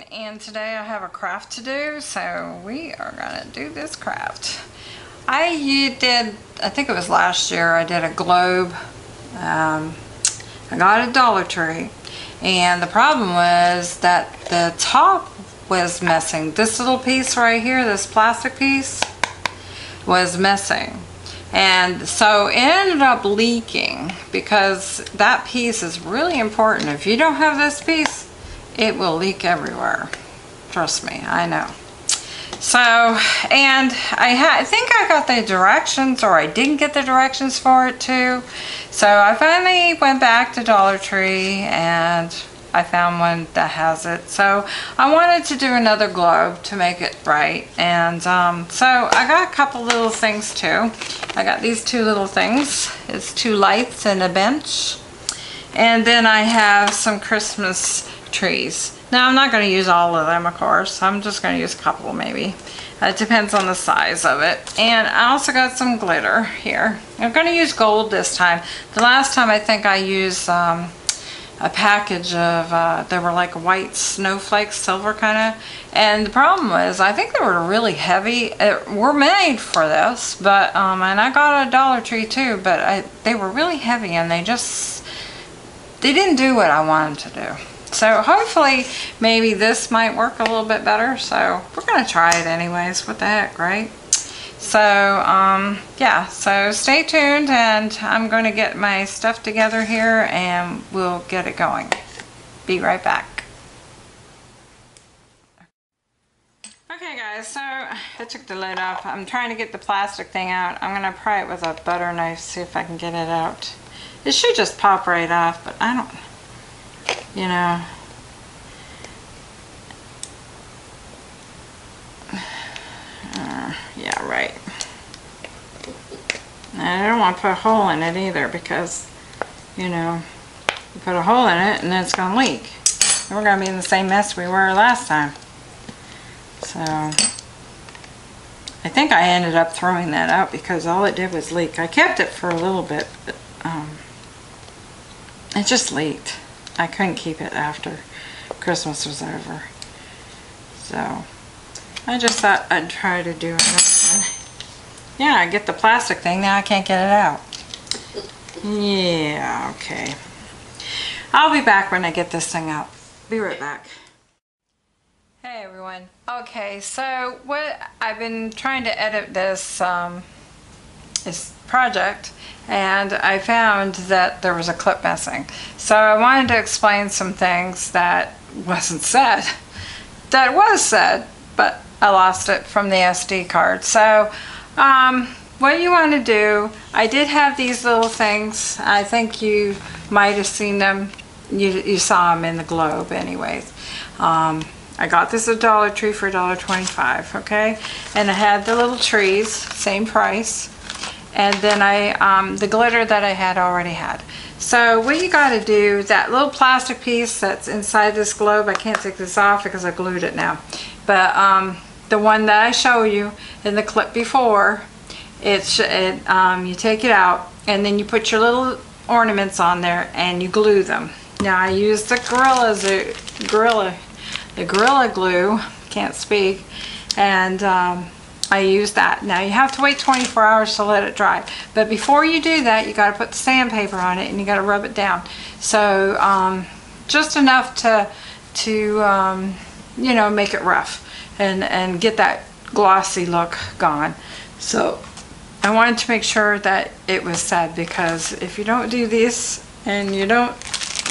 garden, and today I have a craft to do, so we are gonna do this craft. I think it was last year, I did a globe. I got a Dollar Tree, and the problem was that the top was missing. This little piece right here, this plastic piece, was missing. And so it ended up leaking because that piece is really important. If you don't have this piece, it will leak everywhere. Trust me, I know. So, and I think I got the directions, or I didn't get the directions for it too. So I finally went back to Dollar Tree and I found one that has it. So I wanted to do another globe to make it right. And so I got a couple little things too. I got these two little things. It's two lights and a bench. And then I have some Christmas trees. Now I'm not going to use all of them, of course. I'm just going to use a couple maybe. It depends on the size of it. And I also got some glitter here. I'm going to use gold this time. The last time I think I used a package of they were like white snowflakes, silver kind of, and the problem was I think they were really heavy. We're made for this, but and I got a Dollar Tree too, but they were really heavy and they didn't do what I wanted to do. So hopefully maybe this might work a little bit better, so we're gonna try it anyways. What the heck, right? So yeah, so stay tuned, and I'm going to get my stuff together here and we'll get it going. Be right back. Okay guys, so I took the lid off. I'm trying to get the plastic thing out. I'm going to pry it with a butter knife, see if I can get it out. It should just pop right off, but I don't, you know. Yeah, right. And I don't want to put a hole in it either, because, you know, you put a hole in it and then it's going to leak. And we're going to be in the same mess we were last time. So, I think I ended up throwing that out because all it did was leak. I kept it for a little bit, but it just leaked. I couldn't keep it after Christmas was over. So, I just thought I'd try to do another one. Yeah, I get the plastic thing, now I can't get it out. Yeah, okay. I'll be back when I get this thing out. Be right back. Hey everyone. Okay, so what I've been trying to edit this project, and I found that there was a clip missing. So I wanted to explain some things that wasn't said, that was said, but I lost it from the SD card. So what you want to do, I did have these little things. I think you might have seen them. You saw them in the globe anyways. I got this at Dollar Tree for $1.25, okay? And I had the little trees, same price. And then I, the glitter that I had already had. So what you gotta do, that little plastic piece that's inside this globe, I can't take this off because I glued it now. But the one that I show you in the clip before, you take it out and then you put your little ornaments on there and you glue them. Now I used the Gorilla Glue, can't speak, and I use that. Now you have to wait 24 hours to let it dry, but before you do that you got to put the sandpaper on it and you got to rub it down. So just enough to you know, make it rough and get that glossy look gone. So I wanted to make sure that it was said, because if you don't do this and you don't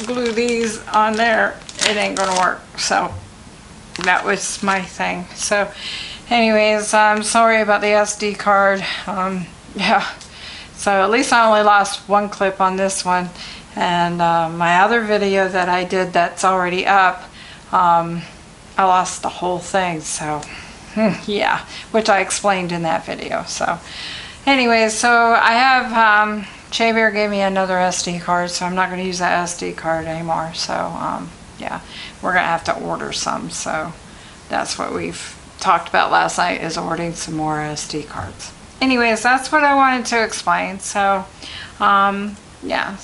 glue these on there, it ain't gonna work. So that was my thing. So anyways, I'm sorry about the SD card. Yeah, so at least I only lost one clip on this one, and my other video that I did that's already up, I lost the whole thing, so yeah, which I explained in that video. So anyways, so I have Shaver gave me another SD card, so I'm not going to use that SD card anymore. So yeah, we're gonna have to order some. So that's what we've talked about last night, is ordering some more SD cards. Anyways, that's what I wanted to explain. So yeah,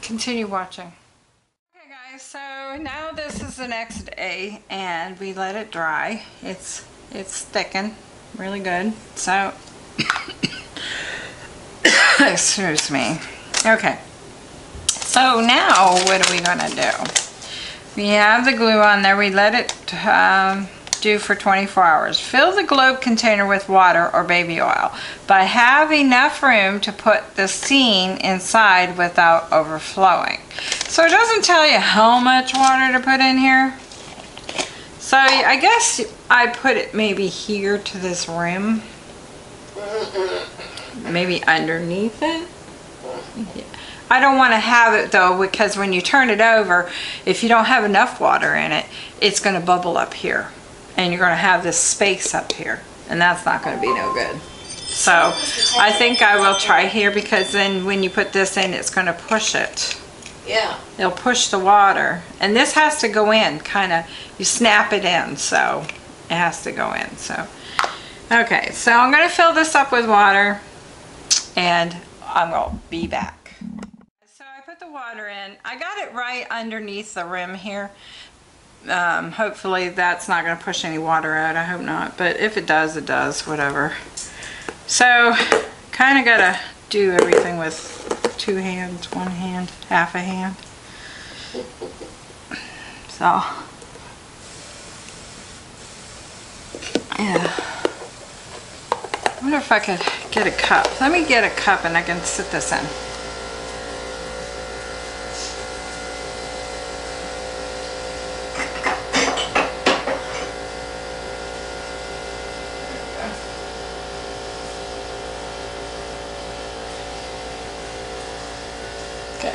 continue watching. Okay guys, so now this is the next day and we let it dry. It's thickened really good. So excuse me. Okay. So now what are we gonna do? We have the glue on there. We let it do for 24 hours. Fill the globe container with water or baby oil, but have enough room to put the scene inside without overflowing. So it doesn't tell you how much water to put in here. So I guess I put it maybe here to this rim, maybe underneath it. Yeah. I don't want to have it though, because when you turn it over, if you don't have enough water in it, it's going to bubble up here and you're going to have this space up here, and that's not going to be no good. So I think I will try here, because then when you put this in, it's going to push it. Yeah, it'll push the water, and this has to go in, kind of, you snap it in, so it has to go in. So okay, so I'm going to fill this up with water and I'm going to be back. The water in. I got it right underneath the rim here. Hopefully that's not going to push any water out. I hope not, but if it does, it does, whatever. So kind of got to do everything with two hands, one hand, half a hand. So yeah, I wonder if I could get a cup. Let me get a cup and I can sit this in.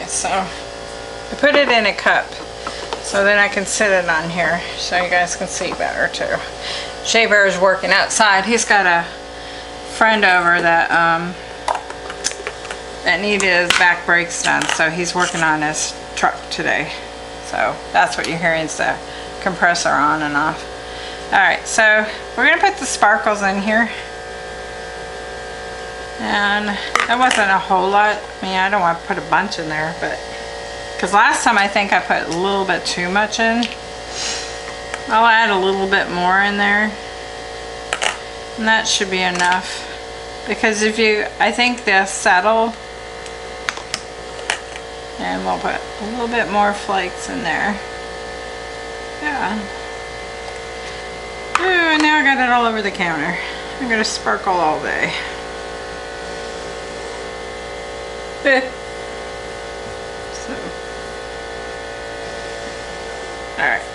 So I put it in a cup, so then I can sit it on here so you guys can see better too. Shaver is working outside. He's got a friend over that that needed his back brakes done, so he's working on his truck today. So that's what you're hearing, is the compressor on and off. All right, so we're gonna put the sparkles in here. And that wasn't a whole lot. I mean, I don't want to put a bunch in there, but because last time I think I put a little bit too much in. I'll add a little bit more in there, and that should be enough, because if you, I think they'll settle. And we'll put a little bit more flakes in there. Yeah. Ooh, and now I got it all over the counter. I'm gonna sparkle all day. So alright.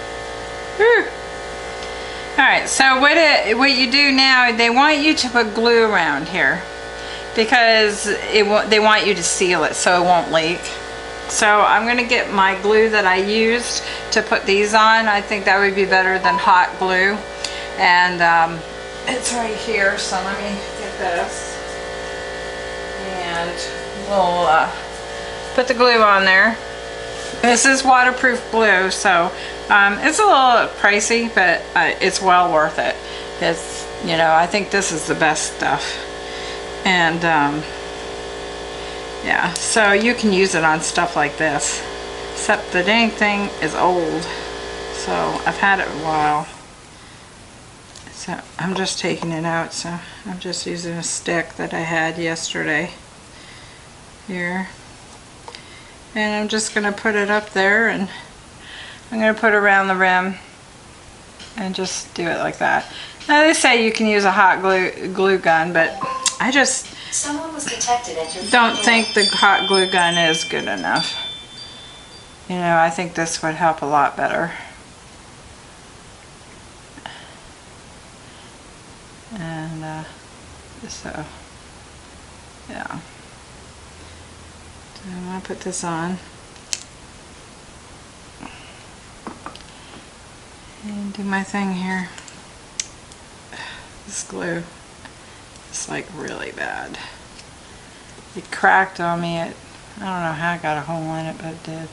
Alright, so what you do now, they want you to put glue around here, because they want you to seal it so it won't leak. So I'm going to get my glue that I used to put these on. I think that would be better than hot glue. And it's right here, so let me get this. And we'll put the glue on there. This is waterproof glue, so it's a little pricey, but it's well worth it. It's, you know, I think this is the best stuff. And yeah, so you can use it on stuff like this, except the dang thing is old, so I've had it a while. So I'm just taking it out, so I'm just using a stick that I had yesterday here, and I'm just gonna put it up there, and I'm gonna put around the rim and just do it like that. Now they say you can use a hot glue gun, but I just don't think the hot glue gun is good enough. You know, I think this would help a lot better. And so yeah, I want to put this on and do my thing here. This glue is like really bad. It cracked on me. I don't know how I got a hole in it, but it did.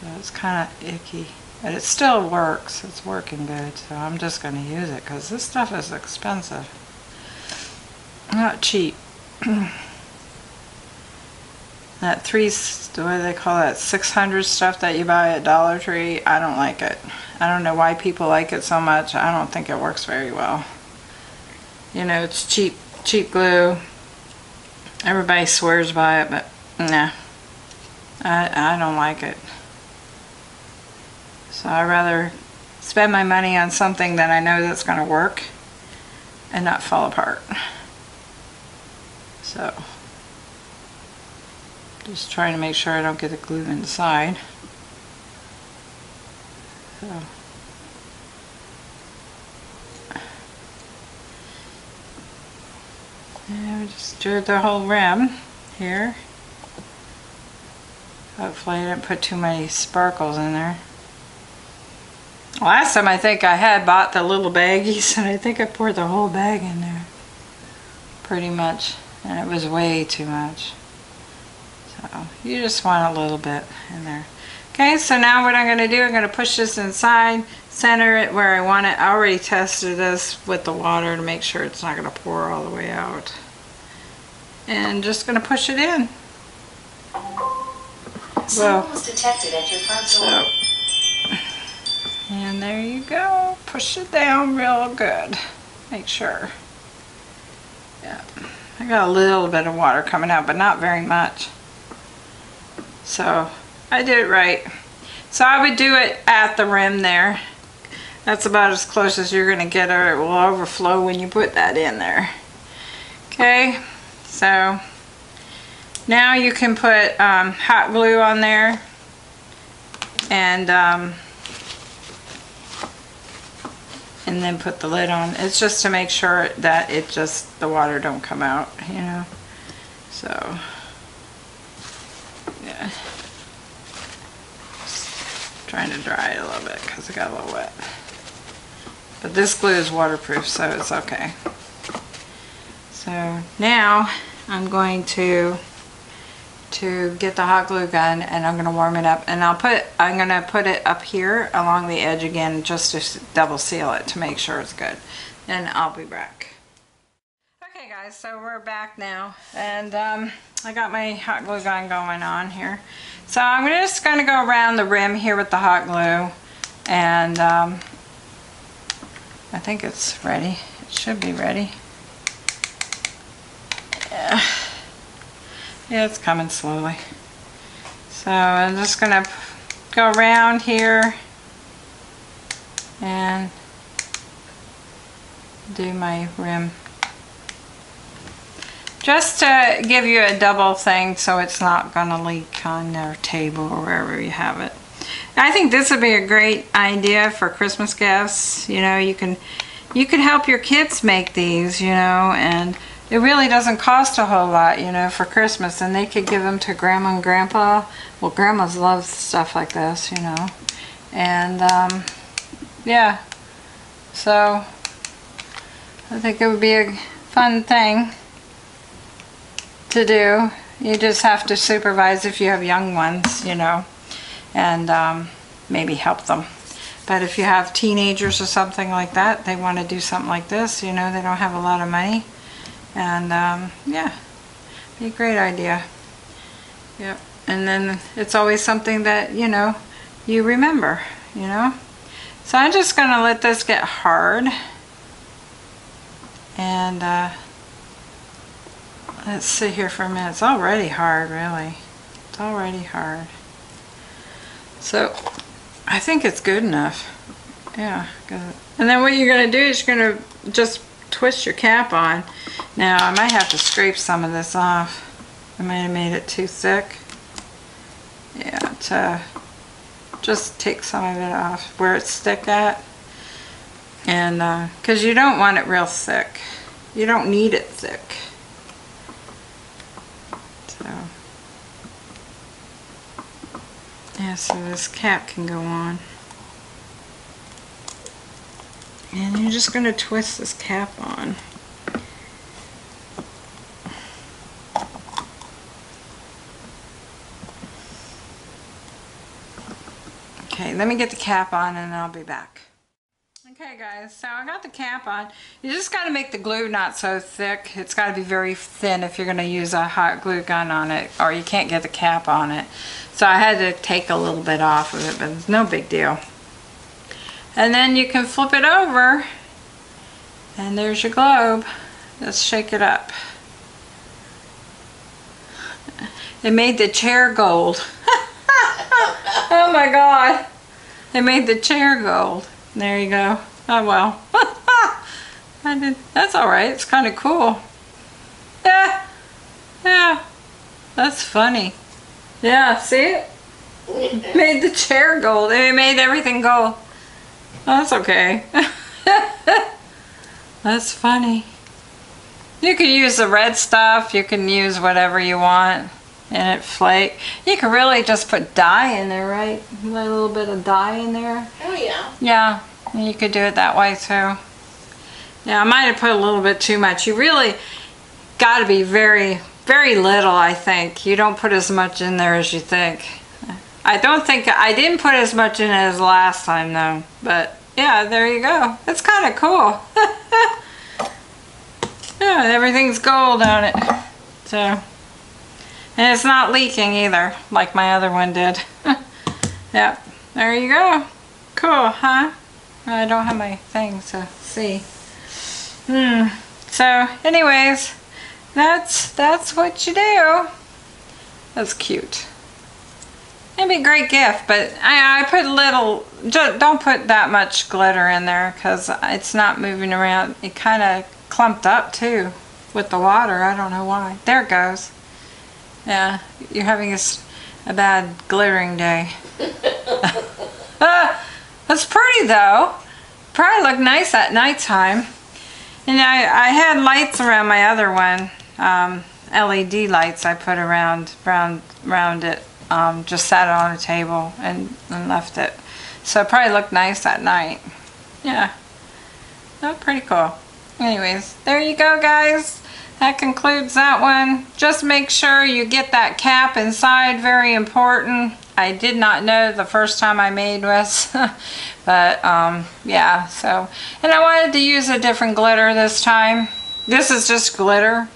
So it's kind of icky, but it still works. It's working good, so I'm just going to use it, because this stuff is expensive. Not cheap. That what do they call that, 600 stuff that you buy at Dollar Tree, I don't like it. I don't know why people like it so much. I don't think it works very well. You know, it's cheap glue. Everybody swears by it, but nah. I don't like it. So I'd rather spend my money on something that I know that's going to work and not fall apart. So... just trying to make sure I don't get the glue inside. So. And we just drew the whole rim here. Hopefully I didn't put too many sparkles in there. Last time I think I had bought the little baggies and I think I poured the whole bag in there. Pretty much. And it was way too much. So you just want a little bit in there. Okay, so now what I'm going to do, I'm going to push this inside, center it where I want it. I already tested this with the water to make sure it's not going to pour all the way out. And just going to push it in. Someone was detected at your front door. And there you go. Push it down real good. Make sure. Yeah. I got a little bit of water coming out, but not very much. So I did it right. So I would do it at the rim there. That's about as close as you're going to get, or it will overflow when you put that in there. Okay, so now you can put hot glue on there and then put the lid on. It's just to make sure that it just, the water don't come out, you know. So yeah, just trying to dry it a little bit because it got a little wet. But this glue is waterproof, so it's okay. So now I'm going to get the hot glue gun and I'm going to warm it up, and I'm going to put it up here along the edge again just to double seal it to make sure it's good. And I'll be back. Okay guys, so we're back now, and I got my hot glue gun going on here. So I'm just going to go around the rim here with the hot glue, and I think it's ready. It should be ready. Yeah. Yeah, it's coming slowly. So I'm just going to go around here and do my rim. Just to give you a double thing so it's not going to leak on your table or wherever you have it. I think this would be a great idea for Christmas gifts. You know, you can help your kids make these, you know, and it really doesn't cost a whole lot, you know, for Christmas, and they could give them to Grandma and Grandpa. Well, Grandmas love stuff like this, you know, and yeah, so I think it would be a fun thing to do. You just have to supervise if you have young ones, you know, and maybe help them. But if you have teenagers or something like that, they want to do something like this, you know, they don't have a lot of money. And yeah, be a great idea. Yep. And then it's always something that, you know, you remember, you know. So I'm just gonna let this get hard, and let's sit here for a minute. It's already hard, really. It's already hard. So I think it's good enough. Yeah, good. And then what you're gonna do is you're gonna just twist your cap on. Now I might have to scrape some of this off. I might have made it too thick. Yeah, to just take some of it off where it's thick at, and because you don't want it real thick, you don't need it thick. So yeah, so this cap can go on, and you're just going to twist this cap on. Okay, let me get the cap on and I'll be back. Okay guys, so I got the cap on. You just got to make the glue not so thick. It's got to be very thin if you're going to use a hot glue gun on it, or you can't get the cap on it. So I had to take a little bit off of it, but it's no big deal. And then you can flip it over and there's your globe. Let's shake it up. It made the chair gold. Oh my god, it made the chair gold. There you go. Oh well. I did. That's alright. It's kind of cool. Yeah. Yeah. That's funny. Yeah. See it? Made the chair gold. It made everything gold. Oh, that's okay. That's funny. You can use the red stuff. You can use whatever you want. And it flake. You can really just put dye in there, right? A little bit of dye in there. Oh yeah. Yeah, you could do it that way too. Now I might have put a little bit too much. You really got to be very, very little, I think. You don't put as much in there as you think. I don't think, I didn't put as much in as last time though. But yeah, there you go. It's kind of cool. Yeah, everything's gold on it. So. And it's not leaking either, like my other one did. Yep, there you go. Cool, huh? I don't have my thing, so see. So, anyways, that's what you do. That's cute. It'd be a great gift, but I put little. Just don't put that much glitter in there because it's not moving around. It kind of clumped up too with the water. I don't know why. There it goes. Yeah, you're having a bad glittering day. That's pretty though. Probably look nice at nighttime. And I had lights around my other one, LED lights I put around it. Just sat it on a table and left it. So it probably looked nice at night. Yeah, that's pretty cool. Anyways, there you go guys. That concludes that one. Just make sure you get that cap inside, very important. I did not know the first time I made this, but yeah, so. And I wanted to use a different glitter this time. This is just glitter.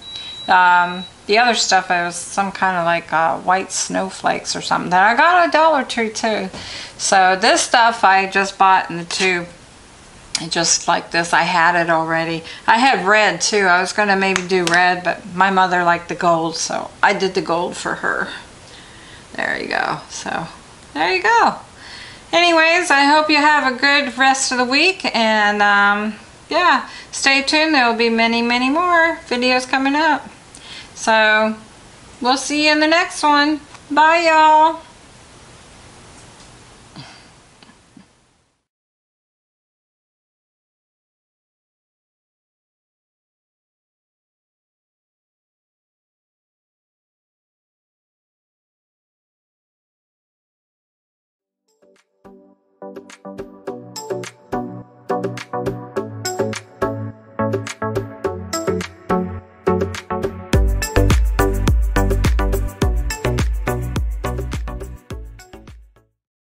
The other stuff was some kind of like white snowflakes or something that I got at Dollar Tree too. So this stuff I just bought in the tube. Just like this, I had it already. I had red too. I was going to maybe do red, but my mother liked the gold, so I did the gold for her. There you go. So, there you go. Anyways, I hope you have a good rest of the week, and yeah, stay tuned. There will be many, many more videos coming up. So, we'll see you in the next one. Bye, y'all.